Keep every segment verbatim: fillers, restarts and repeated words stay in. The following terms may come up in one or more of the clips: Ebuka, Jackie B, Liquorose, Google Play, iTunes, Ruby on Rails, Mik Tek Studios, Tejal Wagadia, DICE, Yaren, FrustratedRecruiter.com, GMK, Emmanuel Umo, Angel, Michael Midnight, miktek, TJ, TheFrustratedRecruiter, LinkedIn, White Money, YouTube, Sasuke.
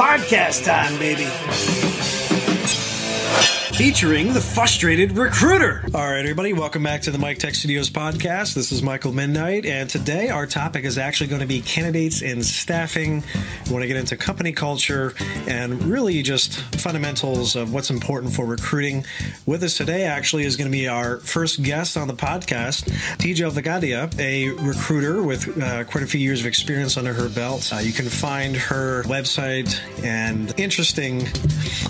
Podcast time, baby. Featuring the Frustrated Recruiter. All right, everybody, welcome back to the Mik Tek Studios podcast. This is Michael Midnight, and today our topic is actually going to be candidates in staffing. We want to get into company culture and really just fundamentals of what's important for recruiting. With us today, actually, is going to be our first guest on the podcast, Tejal Wagadia, a recruiter with uh, quite a few years of experience under her belt. Uh, you can find her website and interesting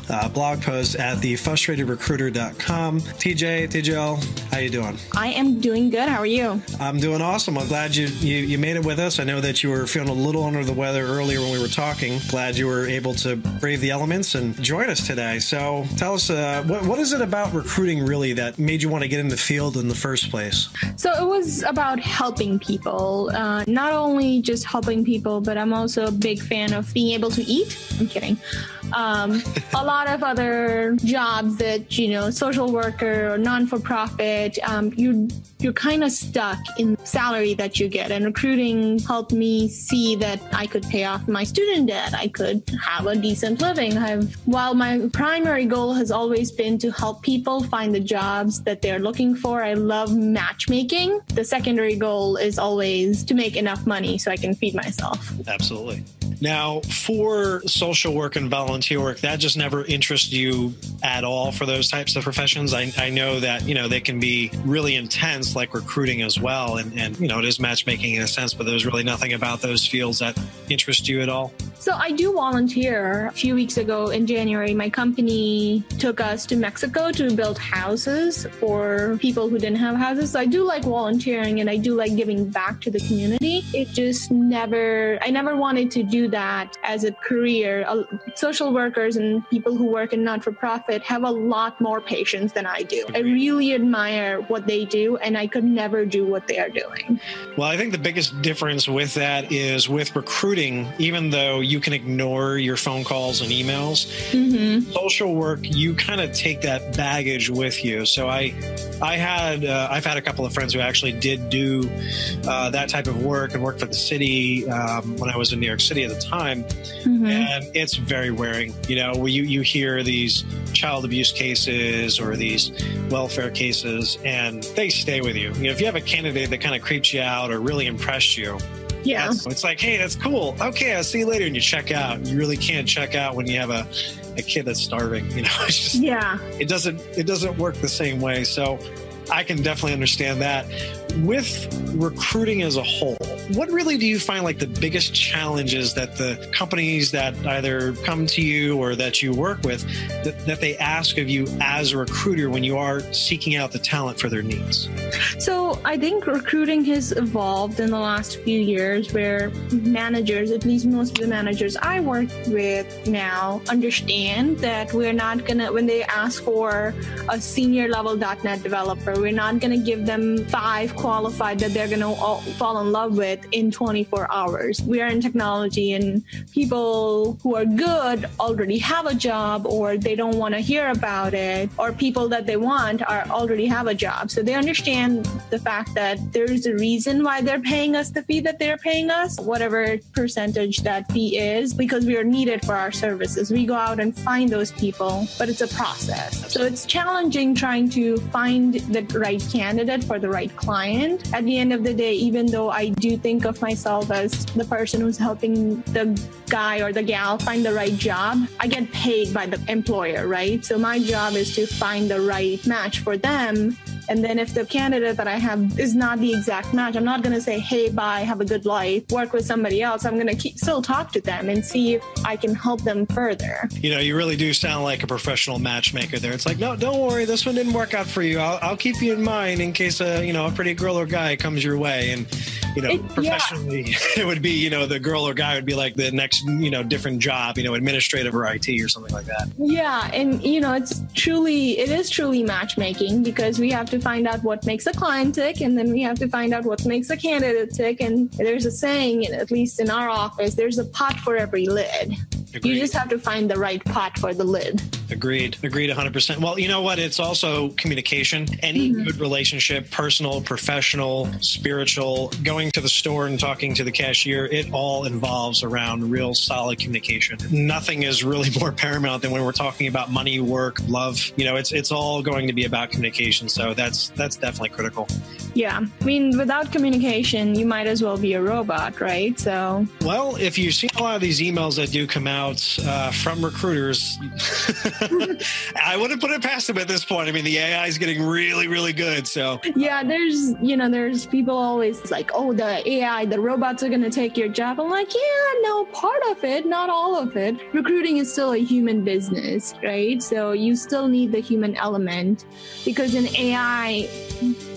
uh, blog post at the Frustrated Recruiter dot com. T J, Tejal, how you doing? I am doing good. How are you? I'm doing awesome. I'm glad you, you you made it with us. I know that you were feeling a little under the weather earlier when we were talking. Glad you were able to brave the elements and join us today. So tell us, uh, what, what is it about recruiting really that made you want to get in the field in the first place? So it was about helping people. Uh, not only just helping people, but I'm also a big fan of being able to eat. I'm kidding. Um, a lot of other jobs that you know, social worker or non-for-profit, um, you, you're kind of stuck in the salary that you get. And recruiting helped me see that I could pay off my student debt. I could have a decent living. I've, while my primary goal has always been to help people find the jobs that they're looking for, I love matchmaking. The secondary goal is always to make enough money so I can feed myself. Absolutely. Now, for social work and volunteer work, that just never interested you at all for those types of professions? I, I know that, you know, they can be really intense, like recruiting as well. And, and, you know, it is matchmaking in a sense, but there's really nothing about those fields that interest you at all? So I do volunteer. A few weeks ago in January, my company took us to Mexico to build houses for people who didn't have houses. So I do like volunteering and I do like giving back to the community. It just never, I never wanted to do that as a career. Social workers and people who work in not-for-profit have a lot more patience than I do. I really admire what they do and I could never do what they are doing. Well, I think the biggest difference with that is with recruiting, even though you can ignore your phone calls and emails. Mm-hmm. Social work, you kind of take that baggage with you. So I, I had, uh, I've had a couple of friends who actually did do uh, that type of work and worked for the city um, when I was in New York City at the time. Mm-hmm. And it's very wearing. You know, where you you hear these child abuse cases or these welfare cases, and they stay with you. You know, if you have a candidate that kind of creeps you out or really impressed you. Yeah. That's, it's like, hey, that's cool. Okay, I'll see you later. And you check out. You really can't check out when you have a, a kid that's starving. You know, it's just, yeah. It doesn't, it doesn't work the same way. So I can definitely understand that. With recruiting as a whole, what really do you find like the biggest challenges that the companies that either come to you or that you work with, that, that they ask of you as a recruiter when you are seeking out the talent for their needs? So I think recruiting has evolved in the last few years where managers, at least most of the managers I work with now, understand that we're not going to, when they ask for a senior level dot net developer, we're not going to give them five qualified that they're going to all fall in love with in twenty-four hours. We are in technology and people who are good already have a job or they don't want to hear about it, or people that they want are already have a job. So they understand the fact that there's a reason why they're paying us the fee that they're paying us, whatever percentage that fee is, because we are needed for our services. We go out and find those people, but it's a process. So it's challenging trying to find the right candidate for the right client. At the end of the day, even though I do think of myself as the person who's helping the guy or the gal find the right job, I get paid by the employer, right? So my job is to find the right match for them. And then if the candidate that I have is not the exact match, I'm not going to say, hey, bye, have a good life, work with somebody else. I'm going to still talk to them and see if I can help them further. You know, you really do sound like a professional matchmaker there. It's like, no, don't worry. This one didn't work out for you. I'll, I'll keep you in mind in case, uh, you know, a pretty girl or guy comes your way. And, you know, it, professionally, yeah. It would be, you know, the girl or guy would be like the next, you know, different job, you know, administrative or I T or something like that. Yeah. And, you know, it's truly, it is truly matchmaking because we have to find out what makes a client tick, and then we have to find out what makes a candidate tick. And there's a saying, at least in our office, there's a pot for every lid. Agreed. You just have to find the right pot for the lid. Agreed. Agreed one hundred percent. Well, you know what? It's also communication. Any mm-hmm. good relationship, personal, professional, spiritual, going to the store and talking to the cashier, it all involves around real solid communication. Nothing is really more paramount than when we're talking about money, work, love. You know, it's it's all going to be about communication. So that's that's definitely critical. Yeah. I mean, without communication, you might as well be a robot, right? So. Well, if you see a lot of these emails that do come out uh, from recruiters, I wouldn't put it past them at this point. I mean, the A I is getting really, really good. So yeah, there's, you know, there's people always like, oh, the A I, the robots are going to take your job. I'm like, yeah, no, part of it, not all of it. Recruiting is still a human business, right? So you still need the human element, because in A I,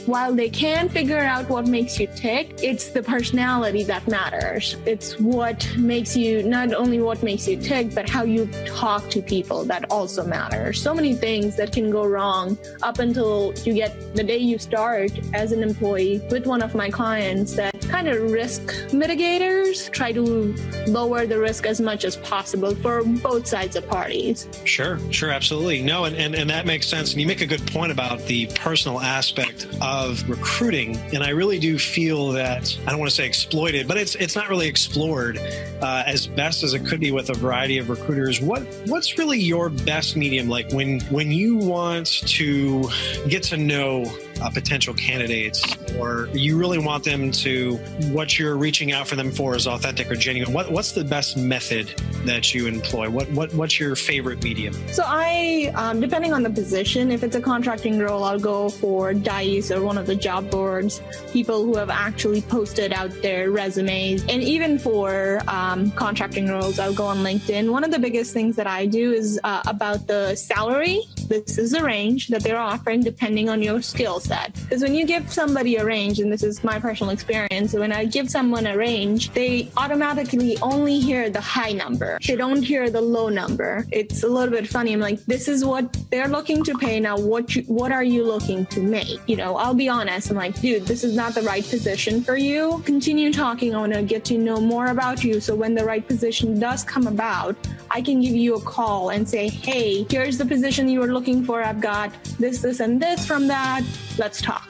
while they can figure out what makes you tick, it's the personality that matters. It's what makes you, not only what makes you tick, but how you talk to people, that also matters. So many things that can go wrong up until you get the day you start as an employee. With one of my clients, that kind of risk mitigators, try to lower the risk as much as possible for both sides of parties. Sure, sure, absolutely. No, and, and, and that makes sense. And you make a good point about the personal aspect of of recruiting. And I really do feel that, I don't want to say exploited, but it's it's not really explored uh, as best as it could be with a variety of recruiters. What What's really your best medium? Like when, when you want to get to know Uh, potential candidates, or you really want them to, what you're reaching out for them for is authentic or genuine. What, what's the best method that you employ? What, what What's your favorite medium? So I, um, depending on the position, if it's a contracting role, I'll go for DICE or one of the job boards, people who have actually posted out their resumes. And even for um, contracting roles, I'll go on LinkedIn. One of the biggest things that I do is uh, about the salary. This is the range that they're offering depending on your skill set. Because when you give somebody a range, and this is my personal experience, when I give someone a range, they automatically only hear the high number. They don't hear the low number. It's a little bit funny. I'm like, this is what they're looking to pay. Now, what you, what are you looking to make? You know, I'll be honest. I'm like, dude, this is not the right position for you. Continue talking. I want to get to know more about you. So when the right position does come about, I can give you a call and say, hey, here's the position you were looking for. I've got this, this, and this from that. Let's talk.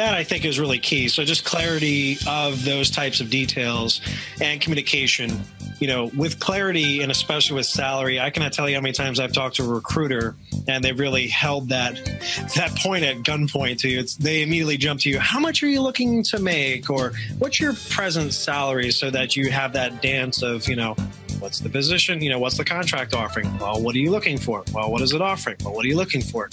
That I think is really key. So just clarity of those types of details and communication. You know, with clarity and especially with salary, I cannot tell you how many times I've talked to a recruiter and they've really held that that point at gunpoint to you. It's, they immediately jump to you. How much are you looking to make? Or what's your present salary? So that you have that dance of, you know, what's the position? You know, what's the contract offering? Well, what are you looking for? Well, what is it offering? Well, what are you looking for?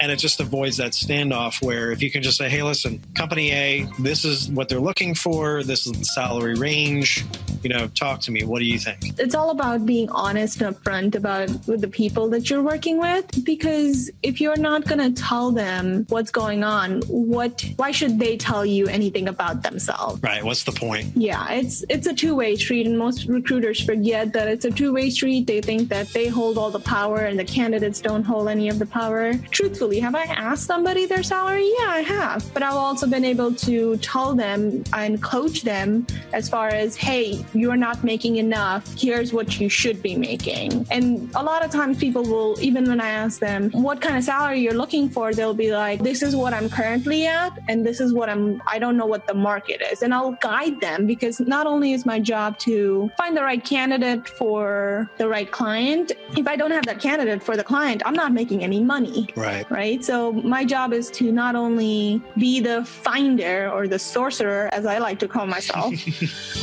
And it just avoids that standoff where if you can just say, hey, listen, company A, this is what they're looking for. This is the salary range. You know, talk to me. What do you think? It's all about being honest and upfront about with the people that you're working with, because if you're not going to tell them what's going on, what, why should they tell you anything about themselves? Right. What's the point? Yeah, it's it's a two-way street, and most recruiters forget that it's a two-way street. They think that they hold all the power and the candidates don't hold any of the power. Truthfully, have I asked somebody their salary? Yeah, I have. But I've also been able to tell them and coach them as far as, hey, you're not making enough. Here's what you should be making. And a lot of times people will, even when I ask them what kind of salary you're looking for, they'll be like, this is what I'm currently at. And this is what I'm, I don't know what the market is. And I'll guide them, because not only is my job to find the right candidate for the right client, if I don't have that candidate for the client, I'm not making any money. Right. Right. So my job is to not only be the finder or the sorcerer, as I like to call myself.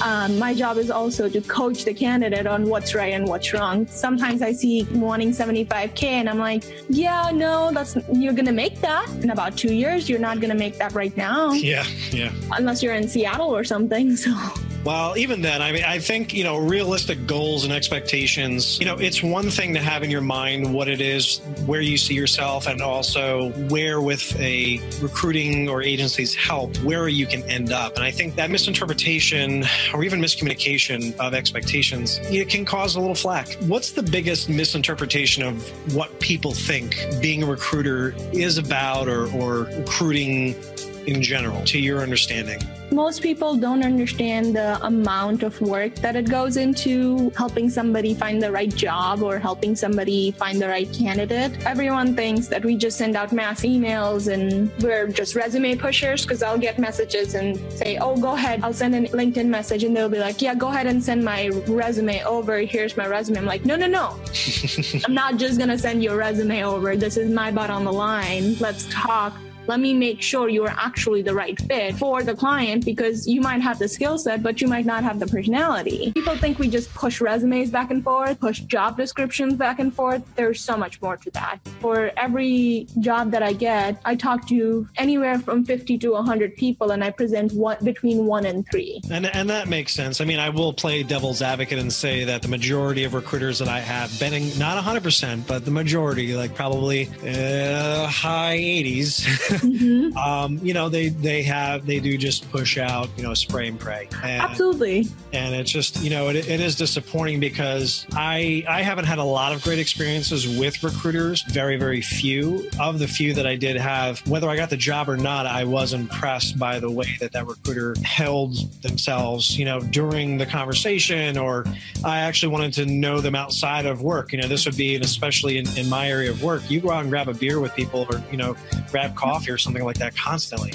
um, my job is also to coach the candidate on what's right and what's wrong. Sometimes I see wanting seventy-five K and I'm like, yeah, no, that's, you're going to make that in about two years. You're not going to make that right now. Yeah. Yeah. Unless you're in Seattle or something. So. Well, even then, I mean, I think, you know, realistic goals and expectations, you know, it's one thing to have in your mind what it is, where you see yourself, and also where with a recruiting or agency's help, where you can end up. And I think that misinterpretation or even miscommunication of expectations, it can cause a little flack. What's the biggest misinterpretation of what people think being a recruiter is about, or, or recruiting in general, to your understanding? Most people don't understand the amount of work that it goes into helping somebody find the right job or helping somebody find the right candidate. Everyone thinks that we just send out mass emails and we're just resume pushers, because I'll get messages and say, oh, go ahead. I'll send a LinkedIn message and they'll be like, yeah, go ahead and send my resume over. Here's my resume. I'm like, no, no, no. I'm not just going to send your resume over. This is my butt on the line. Let's talk. Let me make sure you are actually the right fit for the client, because you might have the skill set, but you might not have the personality. People think we just push resumes back and forth, push job descriptions back and forth. There's so much more to that. For every job that I get, I talk to anywhere from fifty to one hundred people, and I present one, between one and three. And, and that makes sense. I mean, I will play devil's advocate and say that the majority of recruiters that I have, betting not one hundred percent, but the majority, like probably uh, high eighties, Mm-hmm. um, you know, they, they have, they do just push out, you know, spray and pray. And, absolutely. And it's just, you know, it, it is disappointing, because I, I haven't had a lot of great experiences with recruiters. Very, very few. Of the few that I did have, whether I got the job or not, I was impressed by the way that that recruiter held themselves, you know, during the conversation, or I actually wanted to know them outside of work. You know, this would be, and especially in, in my area of work, you go out and grab a beer with people, or, you know, grab coffee or something like that constantly.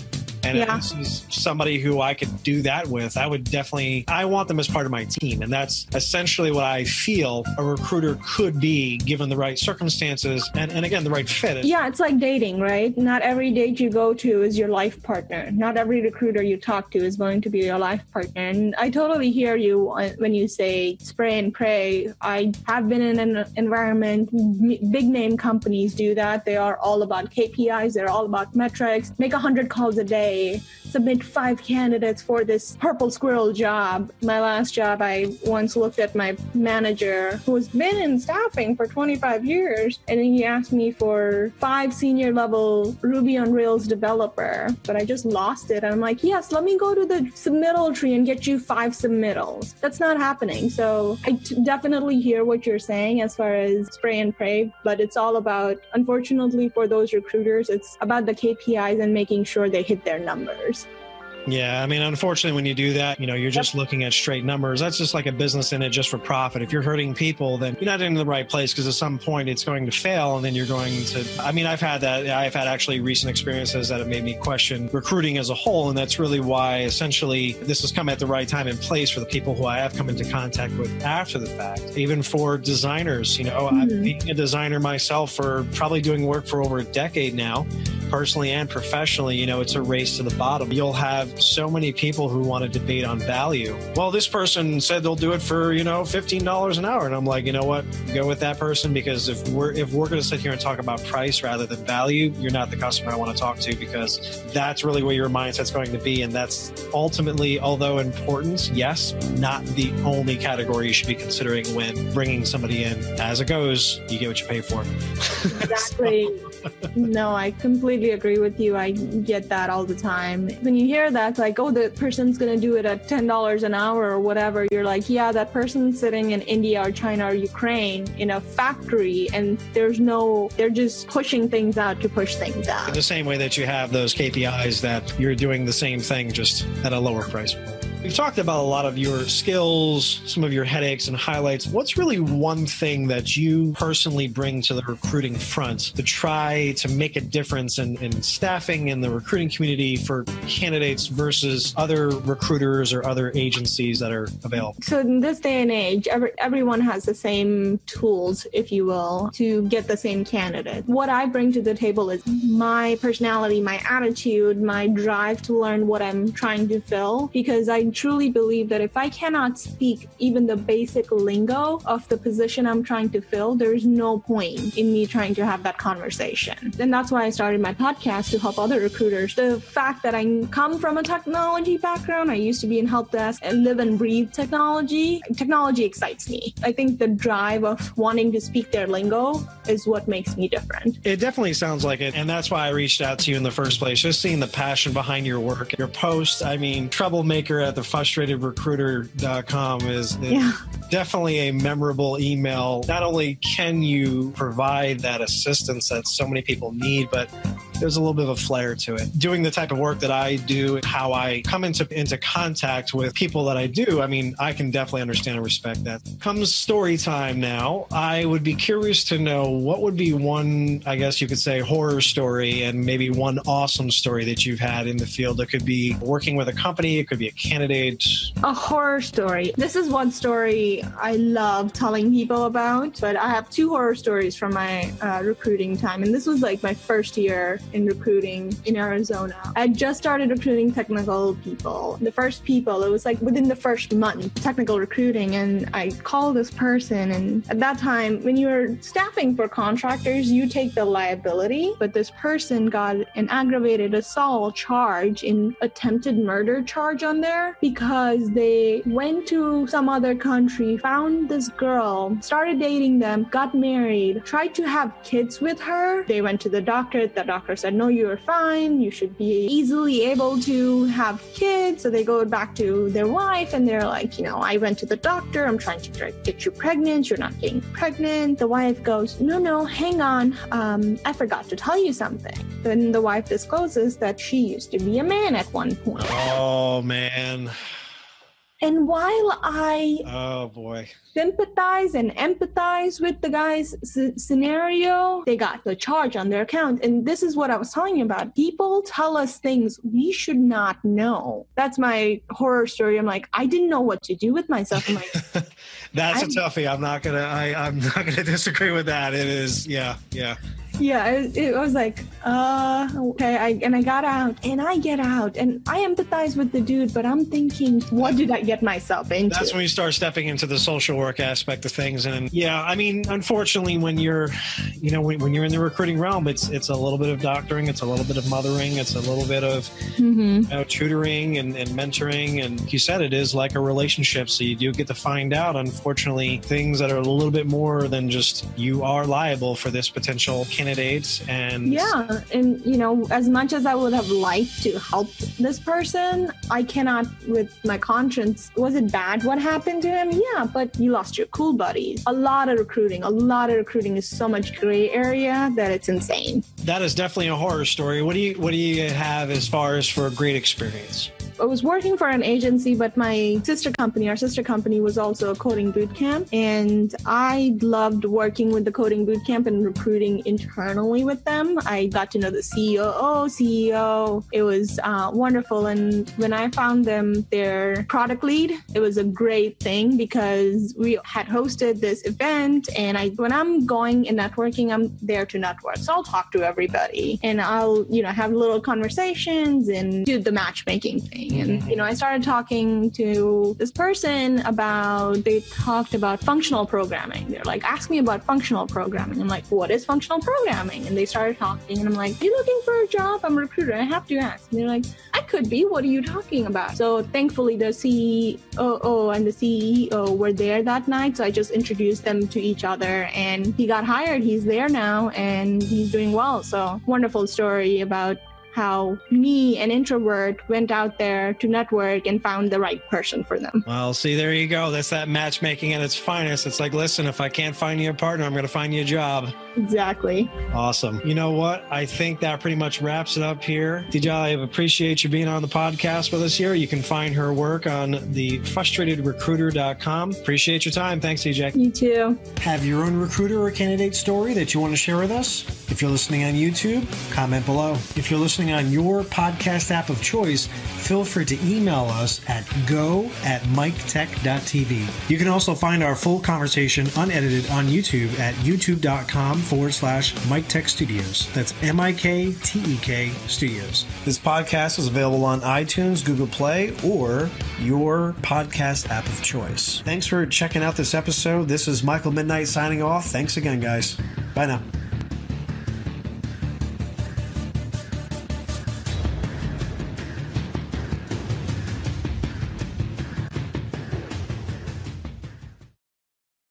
And yeah. If this is somebody who I could do that with, I would definitely, I want them as part of my team. And that's essentially what I feel a recruiter could be, given the right circumstances and, and again, the right fit. Yeah, it's like dating, right? Not every date you go to is your life partner. Not every recruiter you talk to is going to be your life partner. And I totally hear you when you say spray and pray. I have been in an environment, big name companies do that. They are all about K P Is. They're all about metrics. Make one hundred calls a day. Submit five candidates for this purple squirrel job. My last job, I once looked at my manager, who has been in staffing for twenty-five years, and he asked me for five senior level Ruby on Rails developer, but I just lost it. I'm like, yes, let me go to the submittal tree and get you five submittals. That's not happening. So I t definitely hear what you're saying as far as spray and pray, but it's all about, unfortunately for those recruiters, it's about the K P Is and making sure they hit their numbers. Yeah, I mean, unfortunately, when you do that, you know, you're just looking at straight numbers. That's just like a business in it just for profit. If you're hurting people, then you're not in the right place, because at some point it's going to fail, and then you're going to, I mean, I've had that. I've had actually recent experiences that have made me question recruiting as a whole. And that's really why essentially this has come at the right time and place for the people who I have come into contact with after the fact, even for designers. You know, mm-hmm. I've been a designer myself for probably doing work for over a decade now, personally and professionally. You know, it's a race to the bottom. You'll have so many people who want to debate on value. Well, this person said they'll do it for, you know, fifteen dollars an hour. And I'm like, you know what, go with that person, because if we're, if we're going to sit here and talk about price rather than value, you're not the customer I want to talk to, because that's really where your mindset's going to be. And that's ultimately, although importance, yes, not the only category you should be considering when bringing somebody in. As it goes, you get what you pay for. Exactly. So. No, I completely agree with you. I get that all the time. When you hear that, that's like, oh, the person's going to do it at ten dollars an hour or whatever. You're like, yeah, that person's sitting in India or China or Ukraine in a factory, and there's no, they're just pushing things out to push things out. In the same way that you have those K P Is that you're doing the same thing, just at a lower price point. We've talked about a lot of your skills, some of your headaches and highlights. What's really one thing that you personally bring to the recruiting front to try to make a difference in, in staffing and the recruiting community for candidates versus other recruiters or other agencies that are available? So in this day and age, every, everyone has the same tools, if you will, to get the same candidate. What I bring to the table is my personality, my attitude, my drive to learn what I'm trying to fill, because I truly believe that if I cannot speak even the basic lingo of the position I'm trying to fill, there's no point in me trying to have that conversation. And that's why I started my podcast, to help other recruiters. The fact that I come from a technology background, I used to be in help desk and live and breathe technology. Technology excites me. I think the drive of wanting to speak their lingo is what makes me different. It definitely sounds like it. And that's why I reached out to you in the first place. Just seeing the passion behind your work, your posts. I mean, troublemaker at the Frustrated Recruiter dot com is, is yeah. definitely a memorable email. Not only can you provide that assistance that so many people need, but there's a little bit of a flair to it. Doing the type of work that I do, how I come into, into contact with people that I do, I mean, I can definitely understand and respect that. Comes story time now, I would be curious to know what would be one, I guess you could say, horror story and maybe one awesome story that you've had in the field. It could be working with a company, it could be a candidate. A horror story. This is one story I love telling people about, but I have two horror stories from my uh, recruiting time. And this was like my first year in recruiting in Arizona. I just started recruiting technical people. The first people, it was like within the first month, technical recruiting. And I called this person. And at that time, when you're staffing for contractors, you take the liability. But this person got an aggravated assault charge, an attempted murder charge on there because they went to some other country, found this girl, started dating them, got married, tried to have kids with her. They went to the doctor. The doctor said, no, you're fine. You should be easily able to have kids. So they go back to their wife and they're like, you know, I went to the doctor. I'm trying to get you pregnant. You're not getting pregnant. The wife goes, no, no, hang on. Um, I forgot to tell you something. Then the wife discloses that she used to be a man at one point. Oh, man. And while I oh boy sympathize and empathize with the guy's scenario, they got the charge on their account. And this is what I was telling you about. People tell us things we should not know. That's my horror story. I'm like, I didn't know what to do with myself. I'm like, that's I'm, a toughie. I'm not gonna. I, I'm not gonna disagree with that. It is. Yeah. Yeah. Yeah, it, it was like, uh, okay, I, and I got out, and I get out, and I empathize with the dude, but I'm thinking, what did I get myself into? That's when you start stepping into the social work aspect of things, and yeah, I mean, unfortunately, when you're, you know, when, when you're in the recruiting realm, it's it's a little bit of doctoring, it's a little bit of mothering, it's a little bit of mm-hmm. you know, tutoring and, and mentoring, and like you said, it is like a relationship, so you do get to find out, unfortunately, things that are a little bit more than just you are liable for this potential candidate. Candidates and yeah, and you know, as much as I would have liked to help this person, I cannot with my conscience. Was it bad what happened to him? Yeah, but you lost your cool buddies. A lot of recruiting, a lot of recruiting is so much gray area that it's insane. That is definitely a horror story. What do you what do you have as far as for a great experience? I was working for an agency, but my sister company, our sister company was also a coding bootcamp. And I loved working with the coding bootcamp and recruiting internally with them. I got to know the C O O, C E O. It was uh, wonderful. And when I found them, their product lead, it was a great thing because we had hosted this event. And I, when I'm going and networking, I'm there to network. So I'll talk to everybody and I'll, you know, have little conversations and do the matchmaking thing. And, you know, I started talking to this person about, they talked about functional programming. They're like, ask me about functional programming. I'm like, what is functional programming? And they started talking and I'm like, are you looking for a job? I'm a recruiter. I have to ask. And they're like, I could be. What are you talking about? So thankfully the C O O and the C E O were there that night. So I just introduced them to each other and he got hired. He's there now and he's doing well. So wonderful story about how me, an introvert, went out there to network and found the right person for them. Well, see, there you go. That's that matchmaking at its finest. It's like, listen, if I can't find you a partner, I'm going to find you a job. Exactly. Awesome. You know what? I think that pretty much wraps it up here. Tejal, I appreciate you being on the podcast with us here. You can find her work on the frustrated recruiter dot com. Appreciate your time. Thanks, Tejal. You too. Have your own recruiter or candidate story that you want to share with us? If you're listening on YouTube, comment below. If you're listening on your podcast app of choice, feel free to email us at go at mik tek dot t v. You can also find our full conversation unedited on YouTube at youtube.com forward slash Mik Tek Studios. That's M I K T E K Studios. This podcast is available on iTunes, Google Play, or your podcast app of choice. Thanks for checking out this episode. This is Michael Midnight signing off. Thanks again, guys. Bye now.